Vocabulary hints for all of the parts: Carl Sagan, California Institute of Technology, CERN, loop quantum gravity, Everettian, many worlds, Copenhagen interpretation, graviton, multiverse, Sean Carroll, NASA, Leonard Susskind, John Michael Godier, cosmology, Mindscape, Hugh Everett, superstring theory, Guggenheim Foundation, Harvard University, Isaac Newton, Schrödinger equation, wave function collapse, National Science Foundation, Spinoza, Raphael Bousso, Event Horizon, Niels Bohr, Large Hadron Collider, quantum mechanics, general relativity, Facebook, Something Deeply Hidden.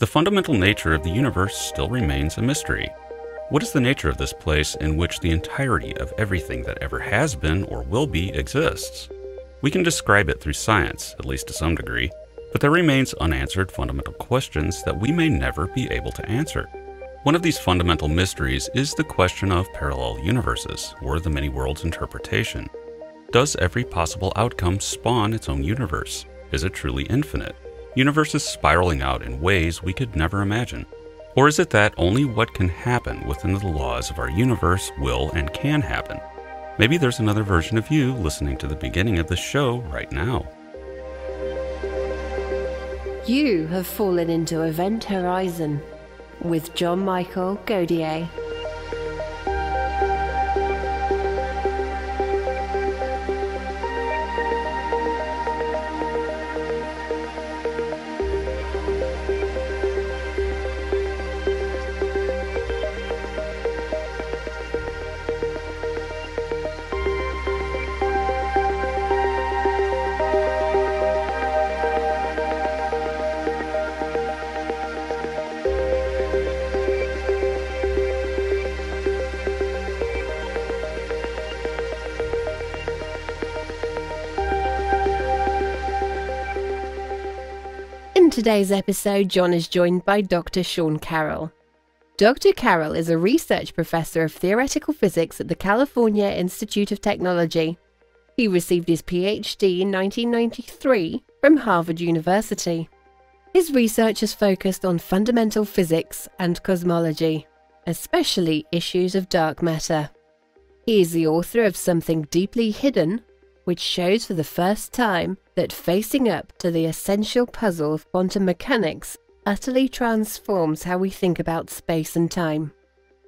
The fundamental nature of the universe still remains a mystery. What is the nature of this place in which the entirety of everything that ever has been or will be exists? We can describe it through science, at least to some degree, but there remains unanswered fundamental questions that we may never be able to answer. One of these fundamental mysteries is the question of parallel universes, or the many worlds interpretation. Does every possible outcome spawn its own universe? Is it truly infinite? Universes spiraling out in ways we could never imagine? Or is it that only what can happen within the laws of our universe will and can happen? Maybe there's another version of you listening to the beginning of the show right now. You have fallen into Event Horizon with John Michael Godier. In today's episode, John is joined by Dr. Sean Carroll. Dr. Carroll is a research professor of theoretical physics at the California Institute of Technology. He received his PhD in 1993 from Harvard University. His research has focused on fundamental physics and cosmology, especially issues of dark matter. He is the author of Something Deeply Hidden, which shows for the first time that facing up to the essential puzzle of quantum mechanics utterly transforms how we think about space and time.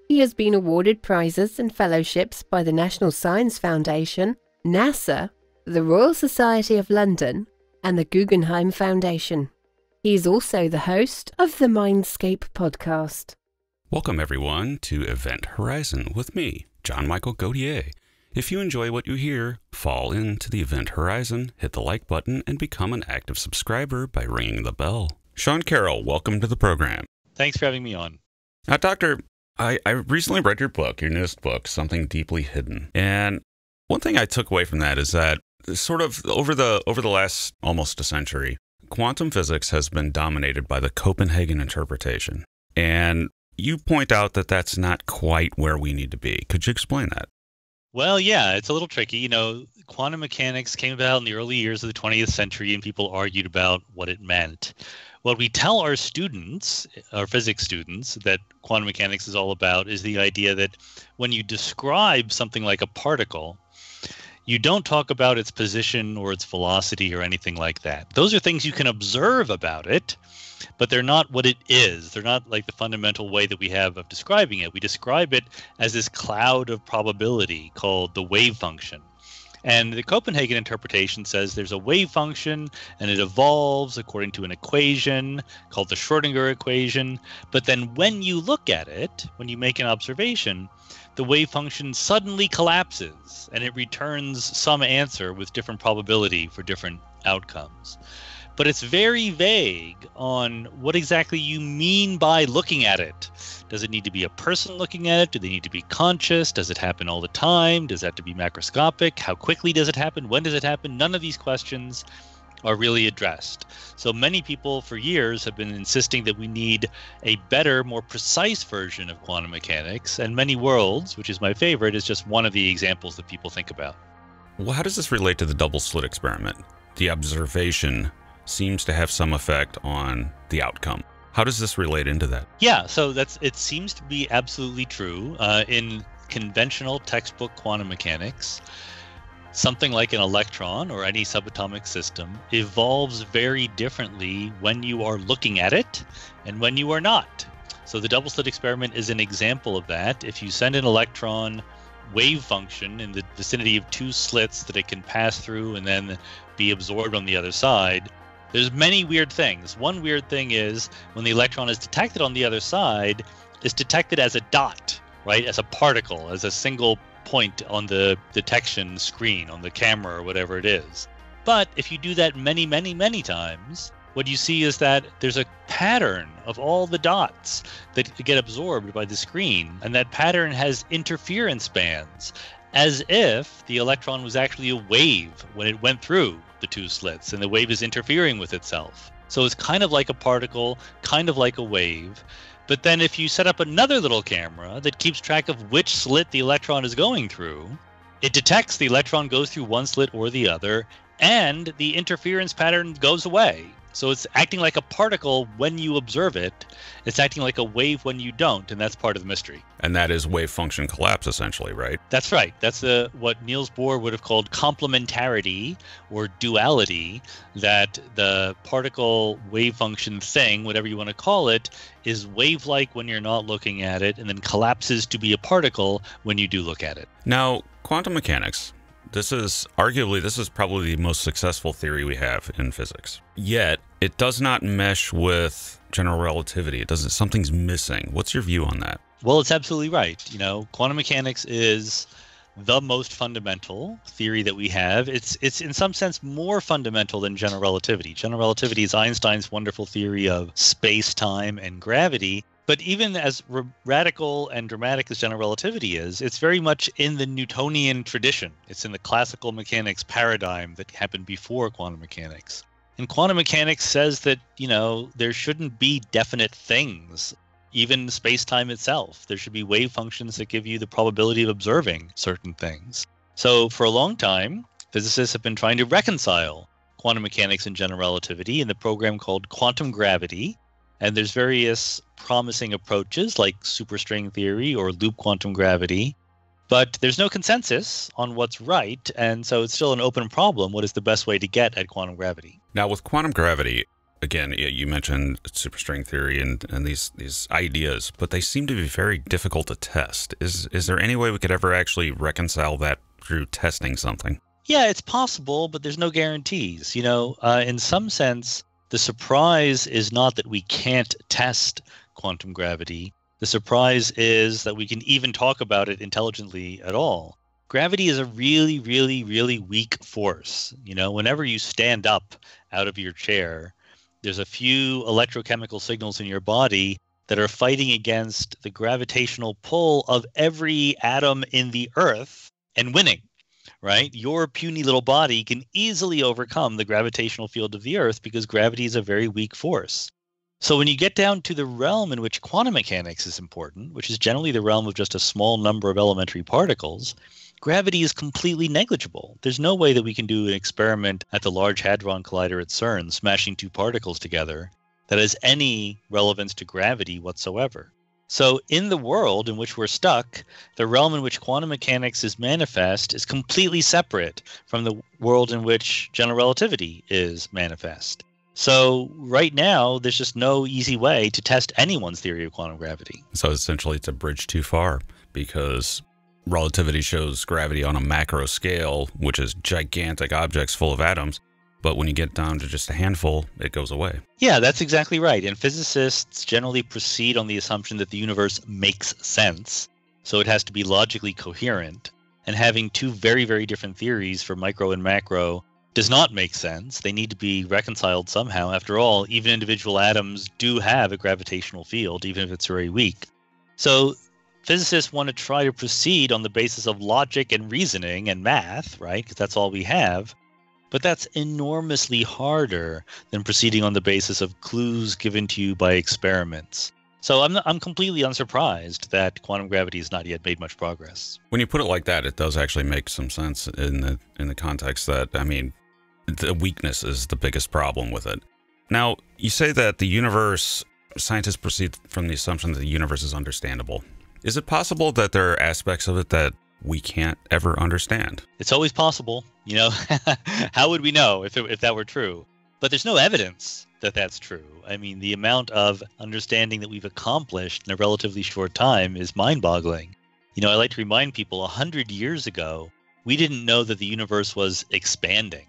He has been awarded prizes and fellowships by the National Science Foundation, NASA, the Royal Society of London, and the Guggenheim Foundation. He is also the host of the Mindscape podcast. Welcome everyone to Event Horizon with me, John Michael Godier. If you enjoy what you hear, fall into the Event Horizon, hit the like button, and become an active subscriber by ringing the bell. Sean Carroll, welcome to the program. Thanks for having me on. Now, Doctor, I recently read your book, your newest book, Something Deeply Hidden. And one thing I took away from that is that sort of over the last almost a century, quantum physics has been dominated by the Copenhagen interpretation. And you point out that that's not quite where we need to be. Could you explain that? Well, yeah, it's a little tricky. You know, quantum mechanics came about in the early years of the 20th century, and people argued about what it meant. What we tell our students, our physics students, that quantum mechanics is all about is the idea that when you describe something like a particle, you don't talk about its position or its velocity or anything like that. Those are things you can observe about it, but they're not what it is. They're not like the fundamental way that we have of describing it. We describe it as this cloud of probability called the wave function. And the Copenhagen interpretation says there's a wave function and it evolves according to an equation called the Schrödinger equation. But then when you look at it, when you make an observation, the wave function suddenly collapses and it returns some answer with different probability for different outcomes. But it's very vague on what exactly you mean by looking at it. Does it need to be a person looking at it? Do they need to be conscious? Does it happen all the time? Does it have to be macroscopic? How quickly does it happen? When does it happen? None of these questions are really addressed. So many people for years have been insisting that we need a better, more precise version of quantum mechanics, and many worlds, which is my favorite, is just one of the examples that people think about. Well, how does this relate to the double slit experiment? The observation seems to have some effect on the outcome. How does this relate into that? Yeah, so it seems to be absolutely true. In conventional textbook quantum mechanics, something like an electron or any subatomic system evolves very differently when you are looking at it and when you are not. So the double slit experiment is an example of that. If you send an electron wave function in the vicinity of two slits that it can pass through and then be absorbed on the other side, there's many weird things. One weird thing is when the electron is detected on the other side, it's detected as a dot, right? As a particle, as a single point on the detection screen, on the camera or whatever it is. But if you do that many times, what you see is that there's a pattern of all the dots that get absorbed by the screen, and that pattern has interference bands, as if the electron was actually a wave when it went through the two slits, and the wave is interfering with itself. So it's kind of like a particle, kind of like a wave. But then if you set up another little camera that keeps track of which slit the electron is going through, it detects the electron goes through one slit or the other, and the interference pattern goes away. So it's acting like a particle when you observe it. It's acting like a wave when you don't, and that's part of the mystery. And that is wave function collapse, essentially, right? That's right. That's what Niels Bohr would have called complementarity or duality, that the particle wave function thing, whatever you want to call it, is wave-like when you're not looking at it, and then collapses to be a particle when you do look at it. Now, quantum mechanics. This is probably the most successful theory we have in physics. Yet, it does not mesh with general relativity. Something's missing. What's your view on that? Well, it's absolutely right. You know, quantum mechanics is the most fundamental theory that we have. It's in some sense more fundamental than general relativity. General relativity is Einstein's wonderful theory of space-time and gravity. But even as radical and dramatic as general relativity is, it's very much in the Newtonian tradition. It's in the classical mechanics paradigm that happened before quantum mechanics. And quantum mechanics says that, you know, there shouldn't be definite things, even space-time itself. There should be wave functions that give you the probability of observing certain things. So for a long time, physicists have been trying to reconcile quantum mechanics and general relativity in the program called quantum gravity. And there's various promising approaches like superstring theory or loop quantum gravity, but there's no consensus on what's right, and so it's still an open problem. What is the best way to get at quantum gravity? Now, with quantum gravity, again, you mentioned superstring theory and these ideas, but they seem to be very difficult to test. Is there any way we could ever actually reconcile that through testing something? Yeah, it's possible, but there's no guarantees. You know, in some sense, the surprise is not that we can't test quantum gravity. The surprise is that we can even talk about it intelligently at all. Gravity is a really, really, really weak force. You know, whenever you stand up out of your chair, there's a few electrochemical signals in your body that are fighting against the gravitational pull of every atom in the Earth and winning. Right? Your puny little body can easily overcome the gravitational field of the Earth because gravity is a very weak force. So when you get down to the realm in which quantum mechanics is important, which is generally the realm of just a small number of elementary particles, gravity is completely negligible. There's no way that we can do an experiment at the Large Hadron Collider at CERN, smashing two particles together, that has any relevance to gravity whatsoever. So in the world in which we're stuck, the realm in which quantum mechanics is manifest is completely separate from the world in which general relativity is manifest. So right now, there's just no easy way to test anyone's theory of quantum gravity. So essentially, it's a bridge too far, because relativity shows gravity on a macro scale, which is gigantic objects full of atoms. But when you get down to just a handful, it goes away. Yeah, that's exactly right. And physicists generally proceed on the assumption that the universe makes sense. So it has to be logically coherent. And having two very, very different theories for micro and macro does not make sense. They need to be reconciled somehow. After all, even individual atoms do have a gravitational field, even if it's very weak. So physicists want to try to proceed on the basis of logic and reasoning and math, right? Because that's all we have. But that's enormously harder than proceeding on the basis of clues given to you by experiments. So I'm completely unsurprised that quantum gravity has not yet made much progress. When you put it like that, it does actually make some sense in the context that, I mean, the weakness is the biggest problem with it. Now, you say that the universe, scientists proceed from the assumption that the universe is understandable. Is it possible that there are aspects of it that we can't ever understand? It's always possible. You know, how would we know if that were true? But there's no evidence that that's true. I mean, the amount of understanding that we've accomplished in a relatively short time is mind-boggling. You know, I like to remind people 100 years ago, we didn't know that the universe was expanding.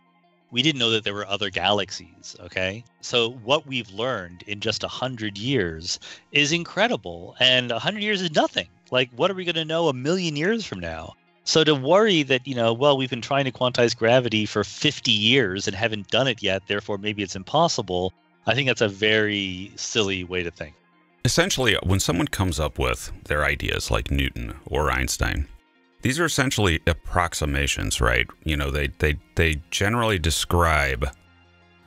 We didn't know that there were other galaxies, okay? So what we've learned in just 100 years is incredible, and 100 years is nothing. Like, what are we going to know 1 million years from now? So to worry that, you know, well, we've been trying to quantize gravity for 50 years and haven't done it yet, therefore maybe it's impossible, I think that's a very silly way to think. Essentially, when someone comes up with their ideas like Newton or Einstein, these are essentially approximations, right? You know, they generally describe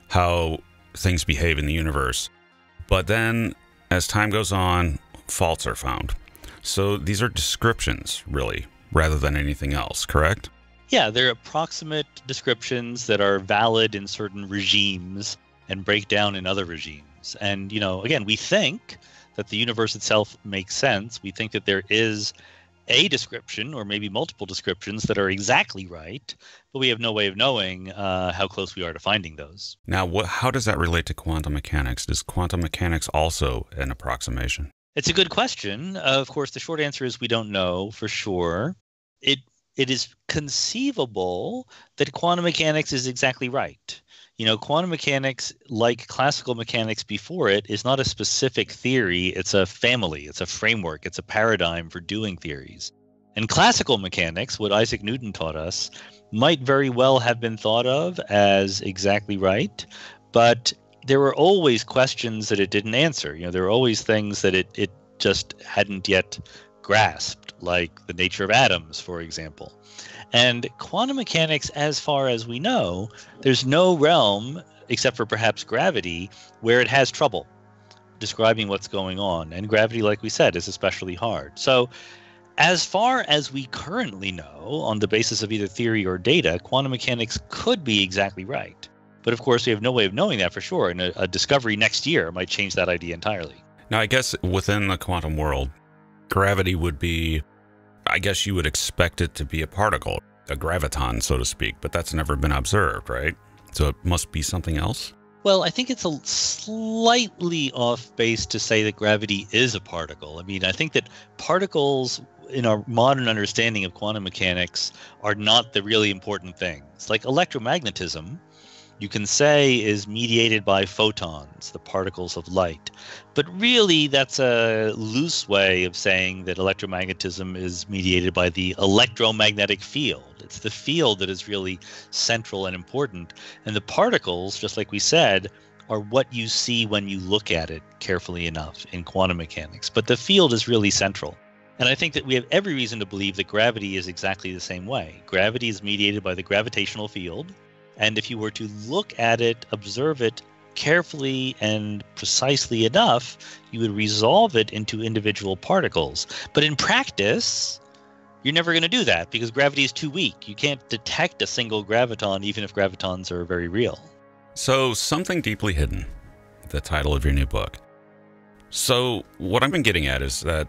how things behave in the universe, but then as time goes on, faults are found. So these are descriptions, really, rather than anything else, correct? Yeah, they're approximate descriptions that are valid in certain regimes and break down in other regimes. And, you know, again, we think that the universe itself makes sense. We think that there is a description or maybe multiple descriptions that are exactly right, but we have no way of knowing how close we are to finding those. Now, how does that relate to quantum mechanics? Is quantum mechanics also an approximation? It's a good question. Of course, the short answer is we don't know for sure. It is conceivable that quantum mechanics is exactly right. You know, quantum mechanics, like classical mechanics before it, is not a specific theory. It's a family. It's a framework. It's a paradigm for doing theories. And classical mechanics, what Isaac Newton taught us, might very well have been thought of as exactly right, but there were always questions that it didn't answer. You know, there were always things that it just hadn't yet grasped, like the nature of atoms, for example. And quantum mechanics, as far as we know, there's no realm, except for perhaps gravity, where it has trouble describing what's going on. And gravity, like we said, is especially hard. So as far as we currently know, on the basis of either theory or data, quantum mechanics could be exactly right. But of course, we have no way of knowing that for sure. And a discovery next year might change that idea entirely. Now, I guess within the quantum world, gravity would be, I guess you would expect it to be a particle, a graviton, so to speak, but that's never been observed, right? So it must be something else? Well, I think it's a slightly off base to say that gravity is a particle. I mean, I think that particles in our modern understanding of quantum mechanics are not the really important things. Like electromagnetism, you can say, is mediated by photons, the particles of light. But really, that's a loose way of saying that electromagnetism is mediated by the electromagnetic field. It's the field that is really central and important. And the particles, just like we said, are what you see when you look at it carefully enough in quantum mechanics. But the field is really central. And I think that we have every reason to believe that gravity is exactly the same way. Gravity is mediated by the gravitational field. And if you were to look at it, observe it carefully and precisely enough, you would resolve it into individual particles. But in practice, you're never going to do that because gravity is too weak. You can't detect a single graviton, even if gravitons are very real. So, Something Deeply Hidden, the title of your new book. So what I've been getting at is that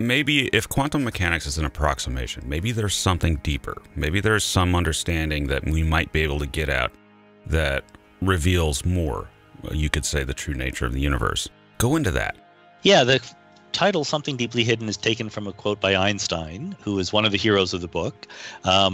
maybe if quantum mechanics is an approximation, maybe there's something deeper. Maybe there's some understanding that we might be able to get at that reveals more, you could say, the true nature of the universe. Go into that. Yeah, the title Something Deeply Hidden is taken from a quote by Einstein, who is one of the heroes of the book.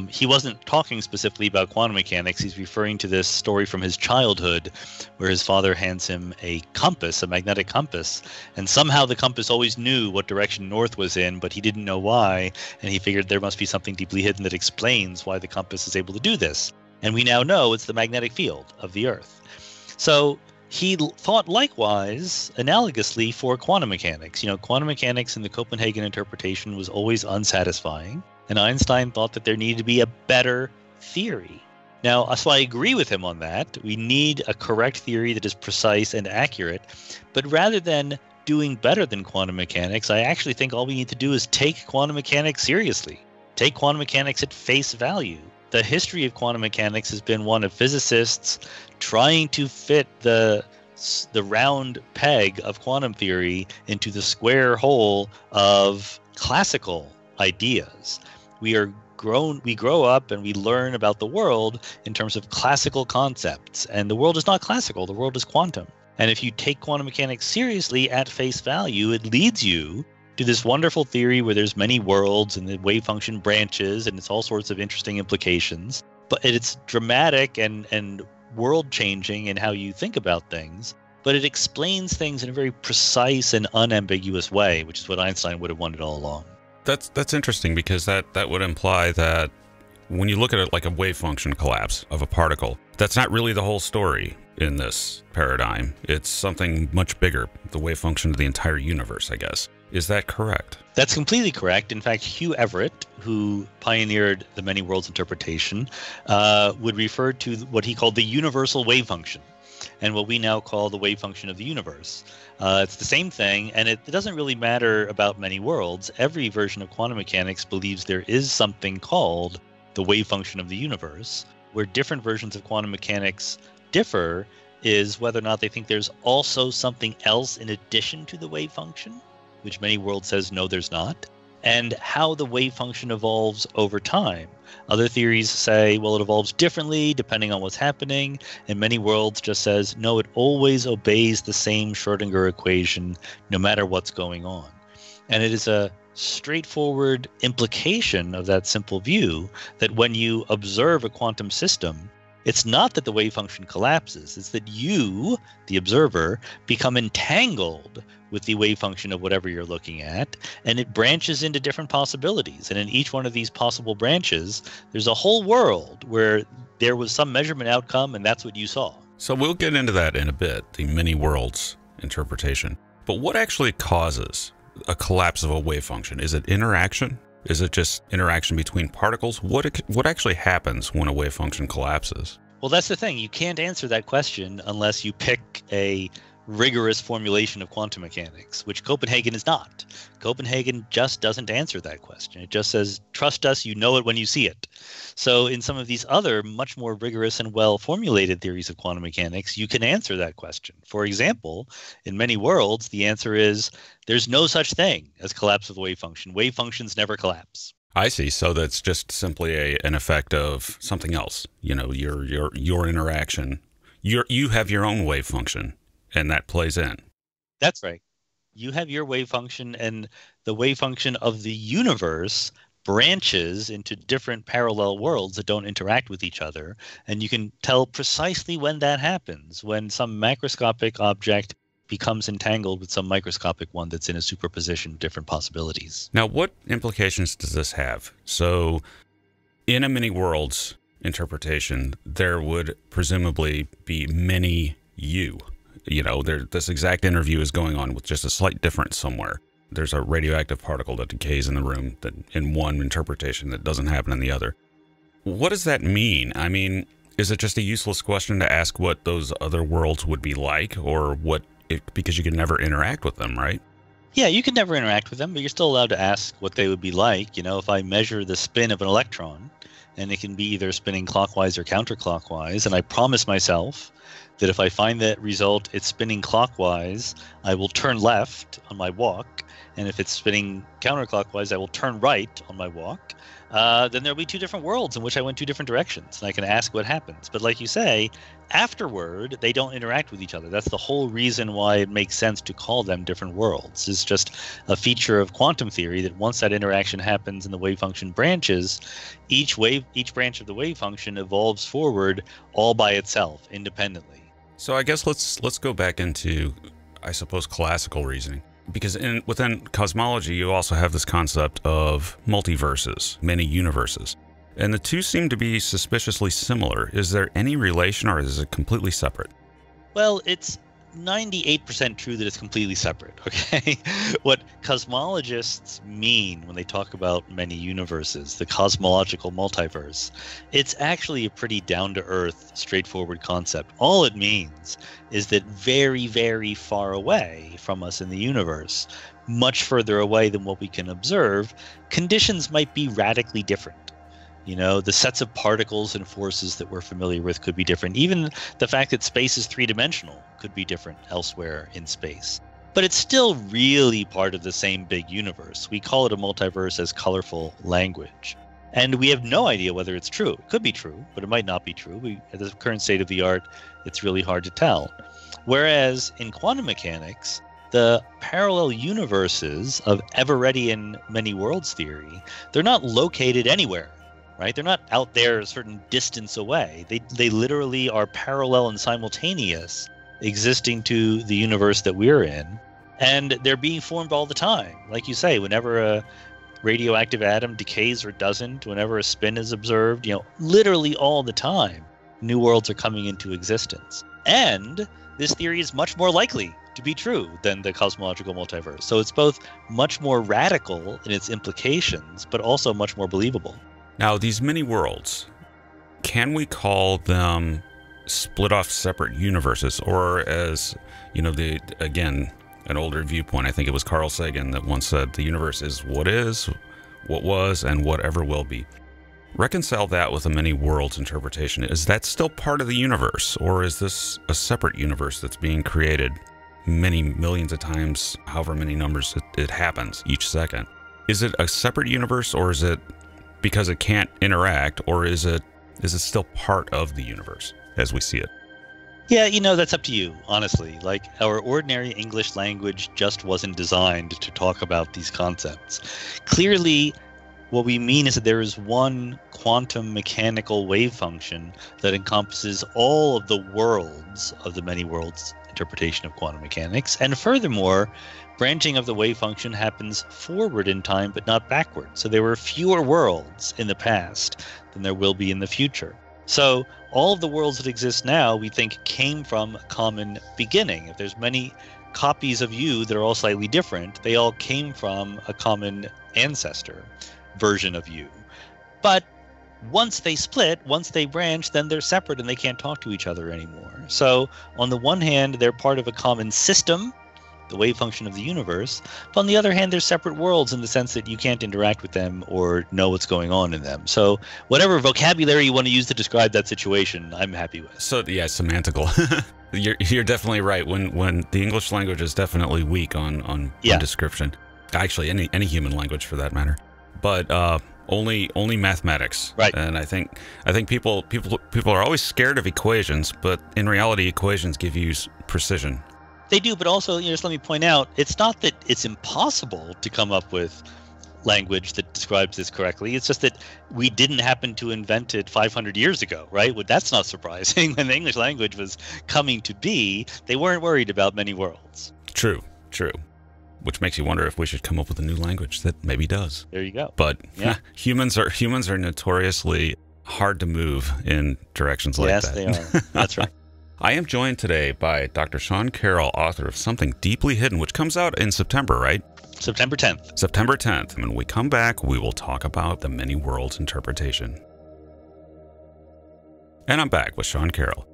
He wasn't talking specifically about quantum mechanics. He's referring to this story from his childhood where his father hands him a compass, a magnetic compass, and somehow the compass always knew what direction north was in, but he didn't know why, and he figured there must be something deeply hidden that explains why the compass is able to do this. And we now know it's the magnetic field of the Earth. So he thought likewise, analogously, for quantum mechanics. You know, quantum mechanics in the Copenhagen interpretation was always unsatisfying, and Einstein thought that there needed to be a better theory. Now, so I agree with him on that. We need a correct theory that is precise and accurate. But rather than doing better than quantum mechanics, I actually think all we need to do is take quantum mechanics seriously. Take quantum mechanics at face value. The history of quantum mechanics has been one of physicists trying to fit the round peg of quantum theory into the square hole of classical ideas. We grow up and we learn about the world in terms of classical concepts, and the world is not classical, the world is quantum. And if you take quantum mechanics seriously at face value, it leads you to this wonderful theory where there's many worlds and the wave function branches and it's all sorts of interesting implications, but it's dramatic and world changing in how you think about things, but it explains things in a very precise and unambiguous way, which is what Einstein would have wanted all along. That's interesting because that would imply that when you look at it like a wave function collapse of a particle, that's not really the whole story. in this paradigm. It's something much bigger, the wave function of the entire universe, I guess. Is that correct? That's completely correct. In fact, Hugh Everett, who pioneered the many worlds interpretation, would refer to what he called the universal wave function, and what we now call the wave function of the universe. It's the same thing, and it doesn't really matter about many worlds. Every version of quantum mechanics believes there is something called the wave function of the universe. Where different versions of quantum mechanics differ is whether or not they think there's also something else in addition to the wave function, which many worlds says no, there's not, and how the wave function evolves over time. Other theories say, well, it evolves differently depending on what's happening, and many worlds just says, no, it always obeys the same Schrödinger equation no matter what's going on. And it is a straightforward implication of that simple view that when you observe a quantum system, it's not that the wave function collapses, it's that you, the observer, become entangled with the wave function of whatever you're looking at, and it branches into different possibilities. And in each one of these possible branches, there's a whole world where there was some measurement outcome, and that's what you saw. So we'll get into that in a bit, the many worlds interpretation. But what actually causes a collapse of a wave function? Is it interaction? Is it just interaction between particles? What actually happens when a wave function collapses? Well, that's the thing. You can't answer that question unless you pick a rigorous formulation of quantum mechanics, which Copenhagen is not. Copenhagen just doesn't answer that question. It just says, trust us, you know it when you see it. So in some of these other much more rigorous and well-formulated theories of quantum mechanics, you can answer that question. For example, in many worlds, the answer is there's no such thing as collapse of the wave function. Wave functions never collapse. I see. So that's just simply an effect of something else. You know, your interaction. You have your own wave function, and that plays in. That's right. You have your wave function, and the wave function of the universe branches into different parallel worlds that don't interact with each other. And you can tell precisely when that happens, when some macroscopic object becomes entangled with some microscopic one that's in a superposition of different possibilities. Now, what implications does this have? So in a many worlds interpretation, there would presumably be many you. You know, this exact interview is going on with just a slight difference somewhere. There's a radioactive particle that decays in the room that in one interpretation that doesn't happen in the other. What does that mean? I mean, is it just a useless question to ask what those other worlds would be like, or what it, because you can never interact with them, right? Yeah, you can never interact with them, but you're still allowed to ask what they would be like. You know, if I measure the spin of an electron, and it can be either spinning clockwise or counterclockwise, and I promise myself that if I find that result, it's spinning clockwise, I will turn left on my walk, and if it's spinning counterclockwise, I will turn right on my walk, then there'll be two different worlds in which I went two different directions, and I can ask what happens. But like you say, afterward, they don't interact with each other. That's the whole reason why it makes sense to call them different worlds. It's just a feature of quantum theory that once that interaction happens and the wave function branches, each branch of the wave function evolves forward all by itself, independently. So I guess let's go back into, I suppose, classical reasoning, because within cosmology, you also have this concept of multiverses, many universes. And the two seem to be suspiciously similar. Is there any relation, or is it completely separate? Well, it's 98% true that it's completely separate, okay? What cosmologists mean when they talk about many universes, the cosmological multiverse, it's actually a pretty down-to-earth, straightforward concept. All it means is that very, very far away from us in the universe, much further away than what we can observe, conditions might be radically different. You know, the sets of particles and forces that we're familiar with could be different. Even the fact that space is three-dimensional could be different elsewhere in space. But it's still really part of the same big universe. We call it a multiverse as colorful language. And we have no idea whether it's true. It could be true, but it might not be true. At the current state of the art, it's really hard to tell. Whereas in quantum mechanics, the parallel universes of Everettian many worlds theory, they're not located anywhere. Right? They're not out there a certain distance away. They literally are parallel and simultaneous, existing to the universe that we're in. And they're being formed all the time. Like you say, whenever a radioactive atom decays or doesn't, whenever a spin is observed, you know, literally all the time, new worlds are coming into existence. And this theory is much more likely to be true than the cosmological multiverse. So it's both much more radical in its implications, but also much more believable. Now, these many worlds, can we call them split off separate universes? Or, as you know, again, an older viewpoint, I think it was Carl Sagan that once said, the universe is, what was, and whatever will be. Reconcile that with the many worlds interpretation. Is that still part of the universe, or is this a separate universe that's being created many millions of times, however many numbers it happens each second? Is it a separate universe, or is it because it can't interact, or is it still part of the universe as we see it? Yeah, you know, that's up to you, honestly. Like, our ordinary English language just wasn't designed to talk about these concepts. Clearly, what we mean is that there is one quantum mechanical wave function that encompasses all of the worlds of the many worlds interpretation of quantum mechanics. And furthermore, branching of the wave function happens forward in time, but not backward. So there were fewer worlds in the past than there will be in the future. So all of the worlds that exist now, we think, came from a common beginning. If there's many copies of you that are all slightly different, they all came from a common ancestor version of you. But once they split, once they branch, then they're separate and they can't talk to each other anymore. So on the one hand, they're part of a common system, the wave function of the universe, but on the other hand, they're separate worlds in the sense that you can't interact with them or know what's going on in them. So whatever vocabulary you want to use to describe that situation, I'm happy with. So yeah, semantical. You're definitely right. When the English language is definitely weak on description. Actually, any human language for that matter. But only mathematics, right? And I think people are always scared of equations, but in reality, equations give you precision. They do, but also, you know, just let me point out, it's not that it's impossible to come up with language that describes this correctly. It's just that we didn't happen to invent it 500 years ago, right? Well, that's not surprising. When the English language was coming to be, they weren't worried about many worlds. True. Which makes you wonder if we should come up with a new language that maybe does. There you go. But yeah. humans are notoriously hard to move in directions like that. Yes, they are. That's right. I am joined today by Dr. Sean Carroll, author of Something Deeply Hidden, which comes out in September, right? September 10th. September 10th. And when we come back, we will talk about the many worlds interpretation. And I'm back with Sean Carroll.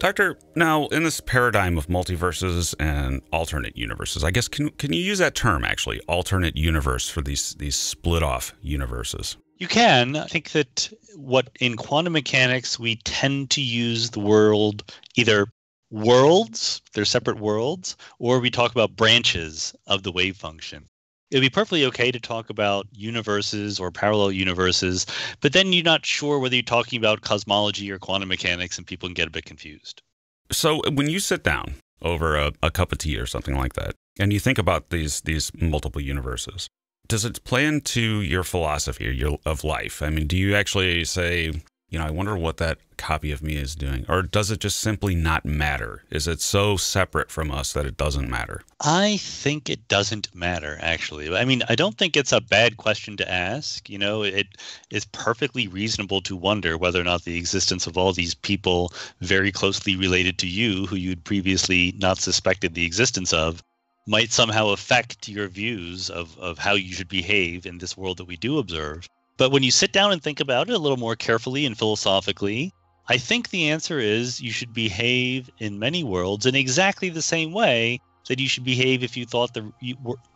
Doctor, now in this paradigm of multiverses and alternate universes, I guess, can you use that term, actually, alternate universe, for these split-off universes? You can. I think that what in quantum mechanics, we tend to use the word either worlds, they're separate worlds, or we talk about branches of the wave function. It'd be perfectly okay to talk about universes or parallel universes, but then you're not sure whether you're talking about cosmology or quantum mechanics, and people can get a bit confused. So when you sit down over a cup of tea or something like that, and you think about these multiple universes, does it play into your philosophy of life? I mean, do you actually say, you know, I wonder what that copy of me is doing? Or does it just simply not matter? Is it so separate from us that it doesn't matter? I think it doesn't matter, actually. I mean, I don't think it's a bad question to ask. You know, it is perfectly reasonable to wonder whether or not the existence of all these people very closely related to you, who you'd previously not suspected the existence of, might somehow affect your views of how you should behave in this world that we do observe. But when you sit down and think about it a little more carefully and philosophically, I think the answer is you should behave in many worlds in exactly the same way that you should behave if you thought the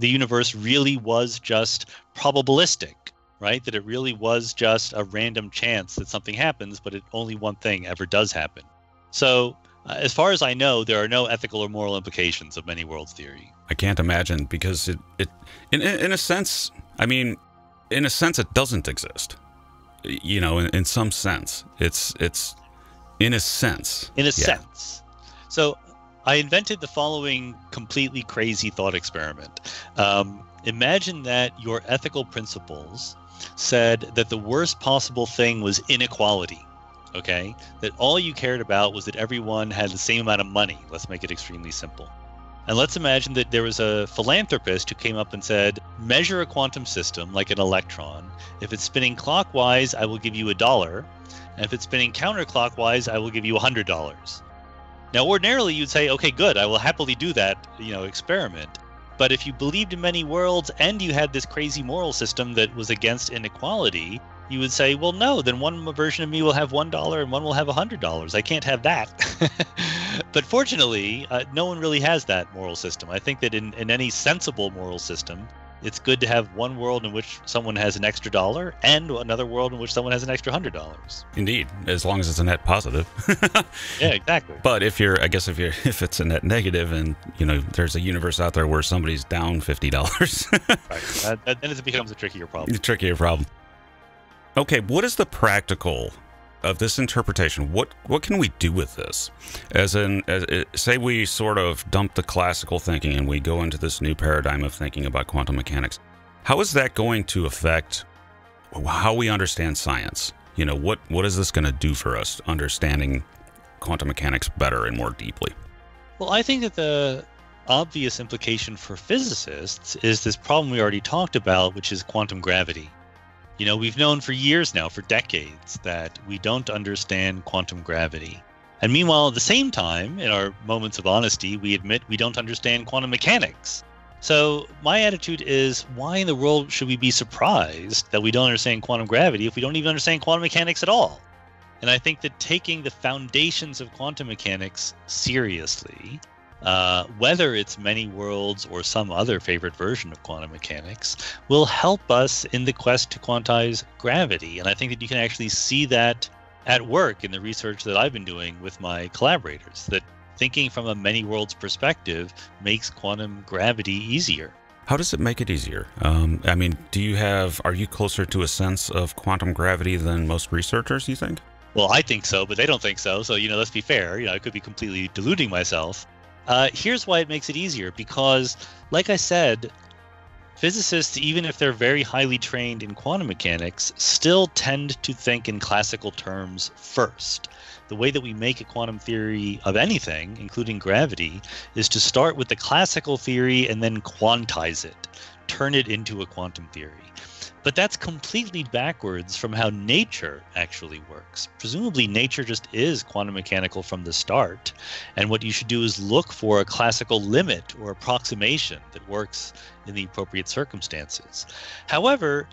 universe really was just probabilistic, right? That it really was just a random chance that something happens, but only one thing ever does happen. So as far as I know, there are no ethical or moral implications of many worlds theory. I can't imagine, because in a sense, it doesn't exist. You know, in some sense, it's in a sense. In a sense. So I invented the following completely crazy thought experiment. Imagine that your ethical principles said that the worst possible thing was inequality. Okay, that all you cared about was that everyone had the same amount of money. Let's make it extremely simple. And let's imagine that there was a philanthropist who came up and said, measure a quantum system like an electron. If it's spinning clockwise, I will give you $1. And if it's spinning counterclockwise, I will give you $100. Now, ordinarily, you'd say, okay, good, I will happily do that, experiment. But if you believed in many worlds and you had this crazy moral system that was against inequality, you would say, well, no, then one version of me will have $1 and one will have $100. I can't have that. But fortunately, no one really has that moral system. I think that in any sensible moral system, it's good to have one world in which someone has an extra $1 and another world in which someone has an extra $100. Indeed, as long as it's a net positive. Yeah, exactly. But if it's a net negative and, there's a universe out there where somebody's down $50. Right. Then it becomes a trickier problem. Okay, what is the practical of this interpretation? What can we do with this? Say we sort of dump the classical thinking and we go into this new paradigm of thinking about quantum mechanics. How is that going to affect how we understand science? What is this going to do for us understanding quantum mechanics better and more deeply? Well, I think that the obvious implication for physicists is this problem we already talked about, which is quantum gravity. We've known for years now, for decades, that we don't understand quantum gravity. And meanwhile, at the same time, in our moments of honesty, we admit we don't understand quantum mechanics. So my attitude is, why in the world should we be surprised that we don't understand quantum gravity if we don't even understand quantum mechanics at all? And I think that taking the foundations of quantum mechanics seriously, whether it's many worlds or some other favorite version of quantum mechanics, will help us in the quest to quantize gravity. And I think that you can actually see that at work in the research that I've been doing with my collaborators, that thinking from a many worlds perspective makes quantum gravity easier. How does it make it easier? I mean, are you closer to a sense of quantum gravity than most researchers, you think? Well, I think so, but they don't think so. So, let's be fair. I could be completely deluding myself. Here's why it makes it easier, because, like I said, physicists, even if they're very highly trained in quantum mechanics, still tend to think in classical terms first. The way that we make a quantum theory of anything, including gravity, is to start with the classical theory and then quantize it, turn it into a quantum theory. But that's completely backwards from how nature actually works. Presumably, nature just is quantum mechanical from the start. And what you should do is look for a classical limit or approximation that works in the appropriate circumstances. However,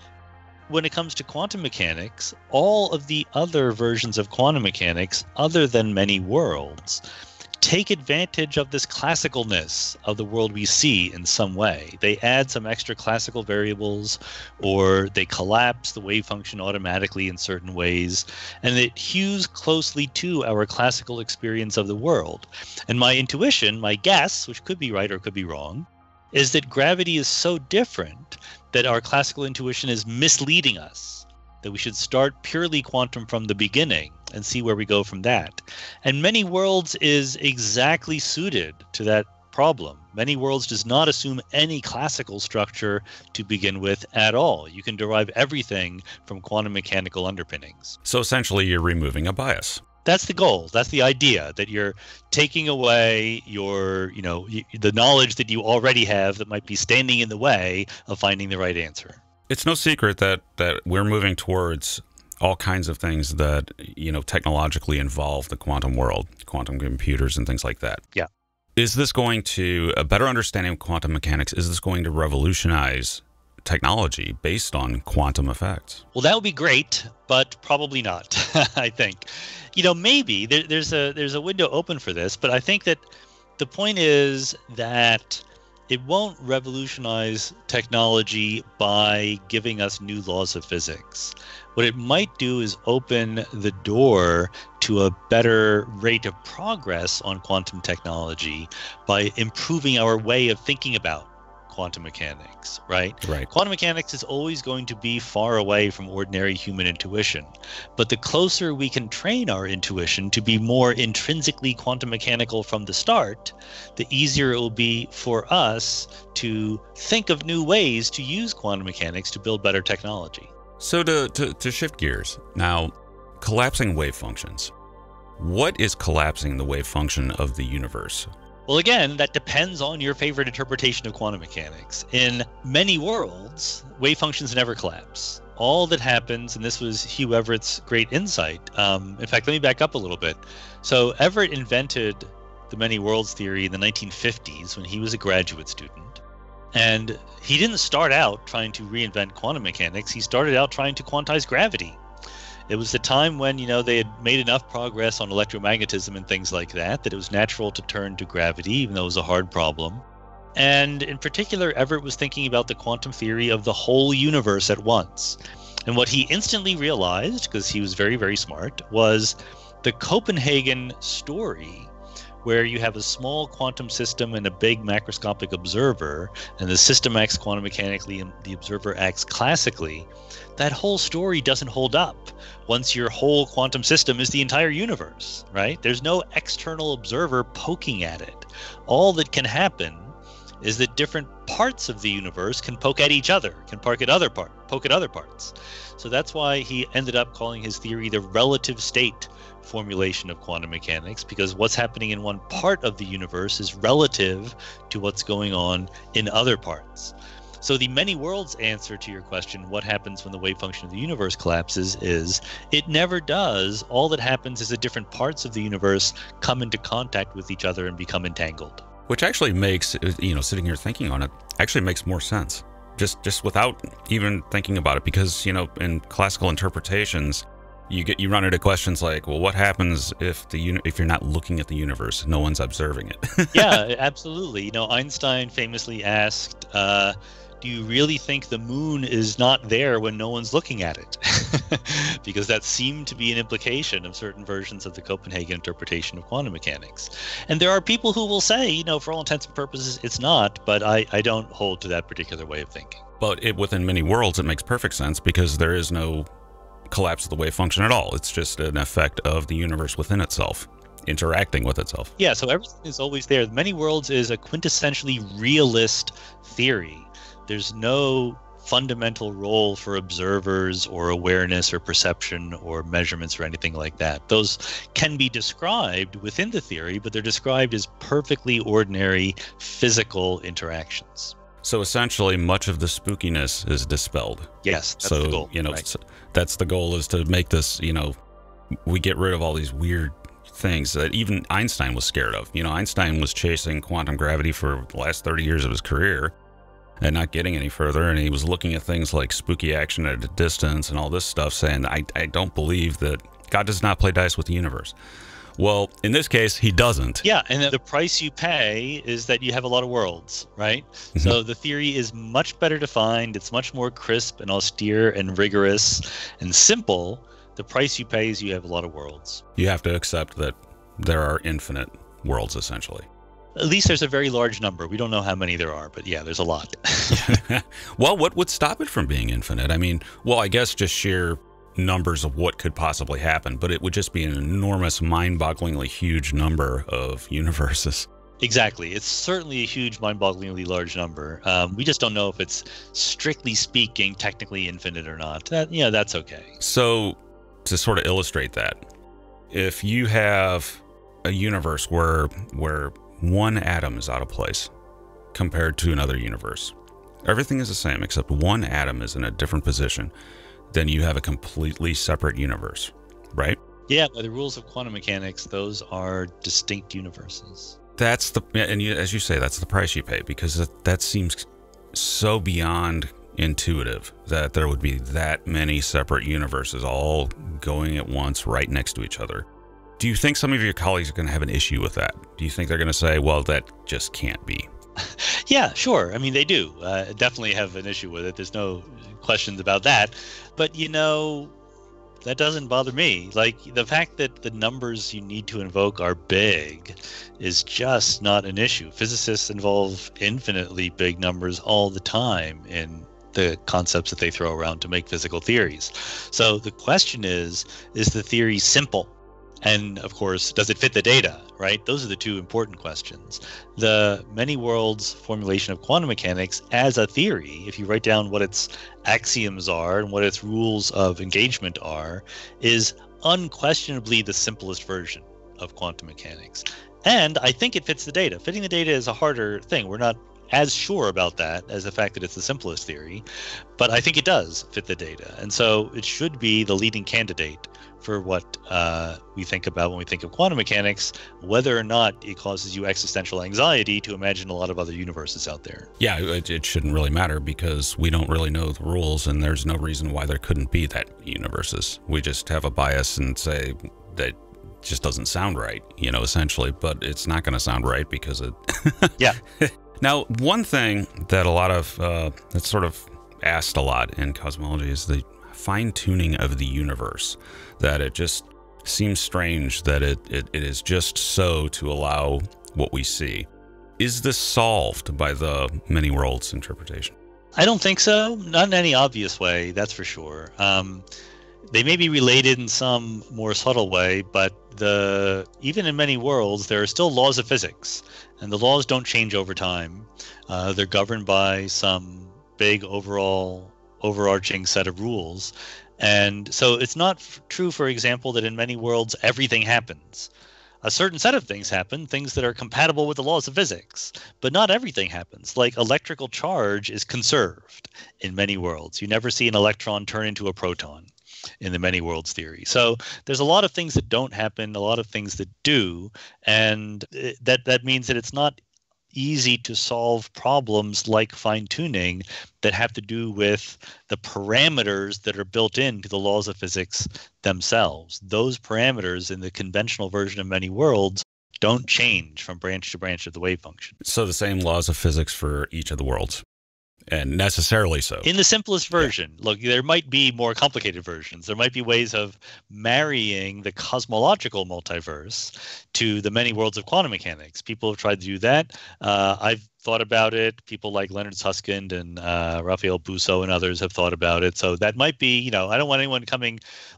when it comes to quantum mechanics, all of the other versions of quantum mechanics, other than many worlds, take advantage of this classicalness of the world we see in some way. They add some extra classical variables, or they collapse the wave function automatically in certain ways, and it hews closely to our classical experience of the world. And my intuition, my guess, which could be right or could be wrong, is that gravity is so different that our classical intuition is misleading us, that we should start purely quantum from the beginning and see where we go from that. And many worlds is exactly suited to that problem. Many worlds does not assume any classical structure to begin with at all. You can derive everything from quantum mechanical underpinnings. So essentially, you're removing a bias. That's the goal. That's the idea, that you're taking away your, the knowledge that you already have that might be standing in the way of finding the right answer. It's no secret that we're moving towards all kinds of things that, technologically involve the quantum world, quantum computers and things like that. Yeah. Is this going to, a better understanding of quantum mechanics, is this going to revolutionize technology based on quantum effects? Well, that would be great, but probably not, I think. Maybe there's a window open for this, but I think that the point is that it won't revolutionize technology by giving us new laws of physics. What it might do is open the door to a better rate of progress on quantum technology by improving our way of thinking about quantum mechanics, right? Quantum mechanics is always going to be far away from ordinary human intuition. But the closer we can train our intuition to be more intrinsically quantum mechanical from the start, the easier it will be for us to think of new ways to use quantum mechanics to build better technology. So to shift gears, now collapsing wave functions. What is collapsing the wave function of the universe? Well, again, that depends on your favorite interpretation of quantum mechanics. In many worlds, wave functions never collapse. All that happens, and this was Hugh Everett's great insight. In fact, let me back up a little bit. So Everett invented the many worlds theory in the 1950s when he was a graduate student. And he didn't start out trying to reinvent quantum mechanics. He started out trying to quantize gravity. It was the time when, you know, they had made enough progress on electromagnetism and things like that, that it was natural to turn to gravity, even though it was a hard problem. And in particular, Everett was thinking about the quantum theory of the whole universe at once. And what he instantly realized, because he was very, very smart, was the Copenhagen story, where you have a small quantum system and a big macroscopic observer, and the system acts quantum mechanically and the observer acts classically. That whole story doesn't hold up once your whole quantum system is the entire universe, right? There's no external observer poking at it. All that can happen is that different parts of the universe can poke at each other, can poke at other parts. So that's why he ended up calling his theory the relative state formulation of quantum mechanics, because what's happening in one part of the universe is relative to what's going on in other parts. So the many worlds answer to your question, what happens when the wave function of the universe collapses, is it never does. All that happens is that different parts of the universe come into contact with each other and become entangled. Which actually makes, you know, sitting here thinking on it, actually makes more sense, just without even thinking about it, because, you know, in classical interpretations, you run into questions like, well, what happens if you're not looking at the universe, no one's observing it? Yeah, absolutely. You know, Einstein famously asked, do you really think the moon is not there when no one's looking at it? Because that seemed to be an implication of certain versions of the Copenhagen interpretation of quantum mechanics. And there are people who will say, you know, for all intents and purposes, it's not, but I don't hold to that particular way of thinking. But within many worlds, it makes perfect sense, because there is no collapse of the wave function at all. It's just an effect of the universe within itself interacting with itself. Yeah, so everything is always there. Many worlds is a quintessentially realist theory. There's no fundamental role for observers or awareness or perception or measurements or anything like that. Those can be described within the theory, but they're described as perfectly ordinary physical interactions. So essentially, much of the spookiness is dispelled. Yes, that's the goal. You know, right. So that's the goal, is to make this, you know, we get rid of all these weird things that even Einstein was scared of. You know, Einstein was chasing quantum gravity for the last 30 years of his career, and not getting any further, and he was looking at things like spooky action at a distance and all this stuff, saying, I don't believe that God does not play dice with the universe. Well, in this case, he doesn't. Yeah, and the price you pay is that you have a lot of worlds, right? So the theory is much better defined, it's much more crisp and austere and rigorous and simple. The price you pay is you have a lot of worlds. You have to accept that there are infinite worlds, essentially. At least there's a very large number. We don't know how many there are, but yeah, there's a lot. Well, what would stop it from being infinite? I mean, well, I guess just sheer numbers of what could possibly happen, but it would just be an enormous, mind-bogglingly huge number of universes. Exactly. It's certainly a huge, mind-bogglingly large number. We just don't know if it's, strictly speaking, technically infinite or not. Yeah, that's okay. So to sort of illustrate that, if you have a universe where one atom is out of place compared to another universe, everything is the same except one atom is in a different position, then you have a completely separate universe, right? Yeah, by the rules of quantum mechanics, those are distinct universes. That's the, and you, as you say, that's the price you pay, because that seems so beyond intuitive that there would be that many separate universes all going at once right next to each other. Do you think some of your colleagues are going to have an issue with that? Do you think they're going to say, well, that just can't be? Yeah, sure. I mean, they do definitely have an issue with it. There's no questions about that. But, you know, that doesn't bother me. Like, the fact that the numbers you need to invoke are big is just not an issue. Physicists involve infinitely big numbers all the time in the concepts that they throw around to make physical theories. So the question is the theory simple? And of course, does it fit the data, right? Those are the two important questions. The many worlds formulation of quantum mechanics as a theory, if you write down what its axioms are and what its rules of engagement are, is unquestionably the simplest version of quantum mechanics. And I think it fits the data. Fitting the data is a harder thing. We're not as sure about that as the fact that it's the simplest theory, but I think it does fit the data. And so it should be the leading candidate for what we think about when we think of quantum mechanics, whether or not it causes you existential anxiety to imagine a lot of other universes out there. Yeah, it shouldn't really matter because we don't really know the rules, and there's no reason why there couldn't be that universes. We just have a bias and say that just doesn't sound right, you know, essentially, but it's not going to sound right because it... Yeah. Now, one thing that a lot of, that's sort of asked a lot in cosmology is the fine-tuning of the universe, that it just seems strange that it is just so to allow what we see. Is this solved by the many worlds interpretation? I don't think so. Not in any obvious way, that's for sure. They may be related in some more subtle way, but even in many worlds, there are still laws of physics, and the laws don't change over time. They're governed by some big overarching set of rules. And so it's not true, for example, that in many worlds, everything happens. A certain set of things happen, things that are compatible with the laws of physics, but not everything happens. Like electrical charge is conserved in many worlds. You never see an electron turn into a proton in the many worlds theory. So there's a lot of things that don't happen, a lot of things that do, and that means that it's not easy to solve problems like fine-tuning that have to do with the parameters that are built into the laws of physics themselves. Those parameters in the conventional version of many worlds don't change from branch to branch of the wave function. So the same laws of physics for each of the worlds. And necessarily so. In the simplest version. Yeah. Look, there might be more complicated versions. There might be ways of marrying the cosmological multiverse to the many worlds of quantum mechanics. People have tried to do that. I've thought about it. People like Leonard Susskind and Raphael Bousso and others have thought about it. So that might be, you know, I don't want anyone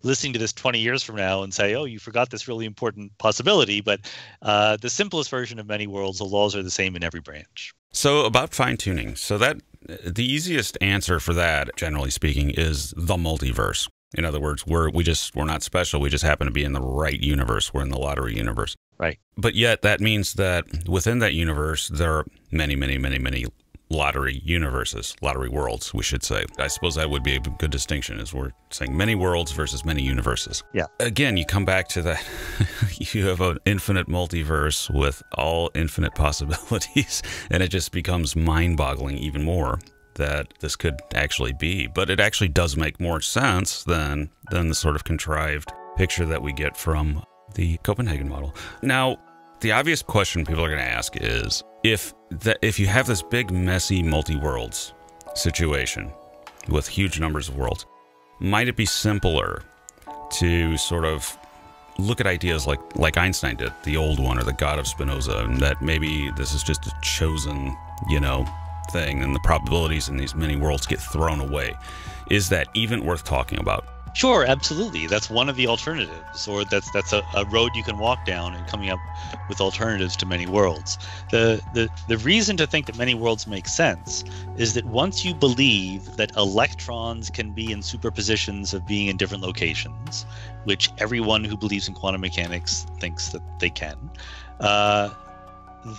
listening to this 20 years from now and say, oh, you forgot this really important possibility. But the simplest version of many worlds, the laws are the same in every branch. So about fine-tuning, so that the easiest answer for that, generally speaking, is the multiverse. In other words, we're not special. We just happen to be in the right universe. We're in the lottery universe. Right. But yet that means that within that universe, there are many, many, many, many lottery universes, lottery worlds, we should say. I suppose that would be a good distinction, is we're saying many worlds versus many universes. Yeah. Again, you come back to that. You have an infinite multiverse with all infinite possibilities, and it just becomes mind-boggling even more that this could actually be. But it actually does make more sense than the sort of contrived picture that we get from the Copenhagen model. Now, the obvious question people are going to ask is, if you have this big, messy multi-worlds situation with huge numbers of worlds, might it be simpler to sort of look at ideas like Einstein did, the old one, or the God of Spinoza, and that maybe this is just a chosen, you know, thing, and the probabilities in these many worlds get thrown away? Is that even worth talking about? Sure, absolutely. That's one of the alternatives, or that's a road you can walk down in coming up with alternatives to many worlds. The reason to think that many worlds make sense is that once you believe that electrons can be in superpositions of being in different locations, which everyone who believes in quantum mechanics thinks that they can,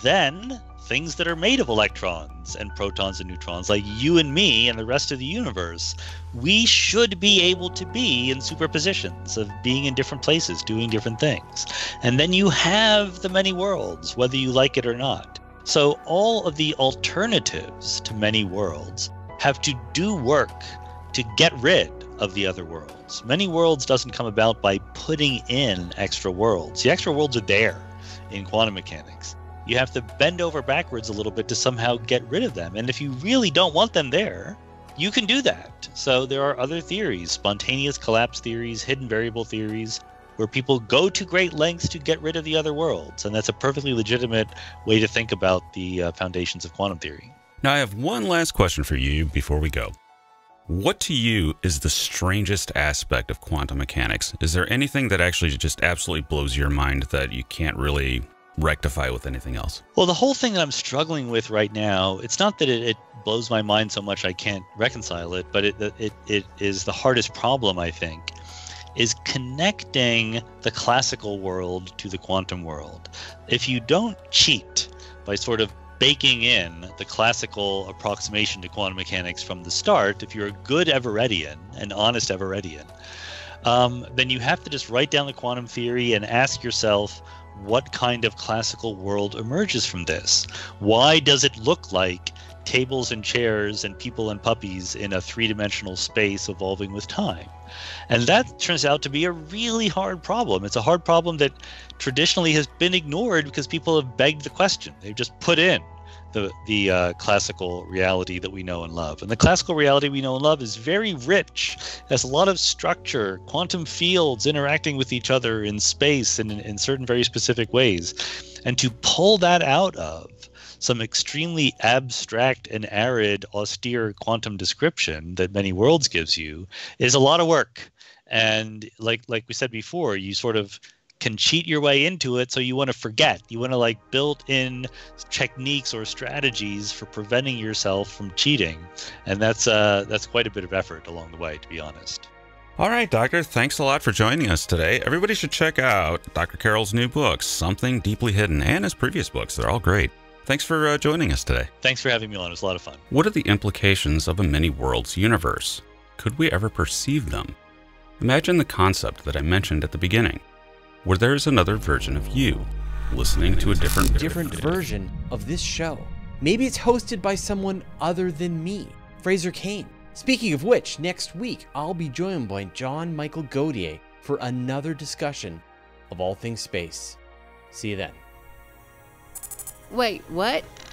then things that are made of electrons and protons and neutrons, like you and me and the rest of the universe, we should be able to be in superpositions of being in different places, doing different things. And then you have the many worlds, whether you like it or not. So all of the alternatives to many worlds have to do work to get rid of the other worlds. Many worlds doesn't come about by putting in extra worlds. The extra worlds are there in quantum mechanics. You have to bend over backwards a little bit to somehow get rid of them. And if you really don't want them there, you can do that. So there are other theories, spontaneous collapse theories, hidden variable theories, where people go to great lengths to get rid of the other worlds. And that's a perfectly legitimate way to think about the foundations of quantum theory. Now, I have one last question for you before we go. What to you is the strangest aspect of quantum mechanics? Is there anything that actually just absolutely blows your mind that you can't really rectify with anything else? Well, the whole thing that I'm struggling with right now, it's not that it blows my mind so much I can't reconcile it, but it is the hardest problem, I think, is connecting the classical world to the quantum world. If you don't cheat by sort of baking in the classical approximation to quantum mechanics from the start, if you're a good Everettian, an honest Everettian, then you have to just write down the quantum theory and ask yourself, what kind of classical world emerges from this? Why does it look like tables and chairs and people and puppies in a three-dimensional space evolving with time? And that turns out to be a really hard problem. It's a hard problem that traditionally has been ignored because people have begged the question. They've just put in the classical reality that we know and love. And the classical reality we know and love is very rich. It has a lot of structure, quantum fields interacting with each other in space and in certain very specific ways. And to pull that out of some extremely abstract and arid, austere quantum description that many worlds gives you is a lot of work. And like we said before, you sort of can cheat your way into it, so you want to forget. You want to like build in techniques or strategies for preventing yourself from cheating. And that's quite a bit of effort along the way, to be honest. All right, Doctor, thanks a lot for joining us today. Everybody should check out Dr. Carroll's new book, Something Deeply Hidden, and his previous books. They're all great. Thanks for joining us today. Thanks for having me on. It was a lot of fun. What are the implications of a many-worlds universe? Could we ever perceive them? Imagine the concept that I mentioned at the beginning, where there is another version of you, listening to a different version of this show. Maybe it's hosted by someone other than me, Fraser Cain. Speaking of which, next week, I'll be joined by John Michael Godier for another discussion of all things space. See you then. Wait, what?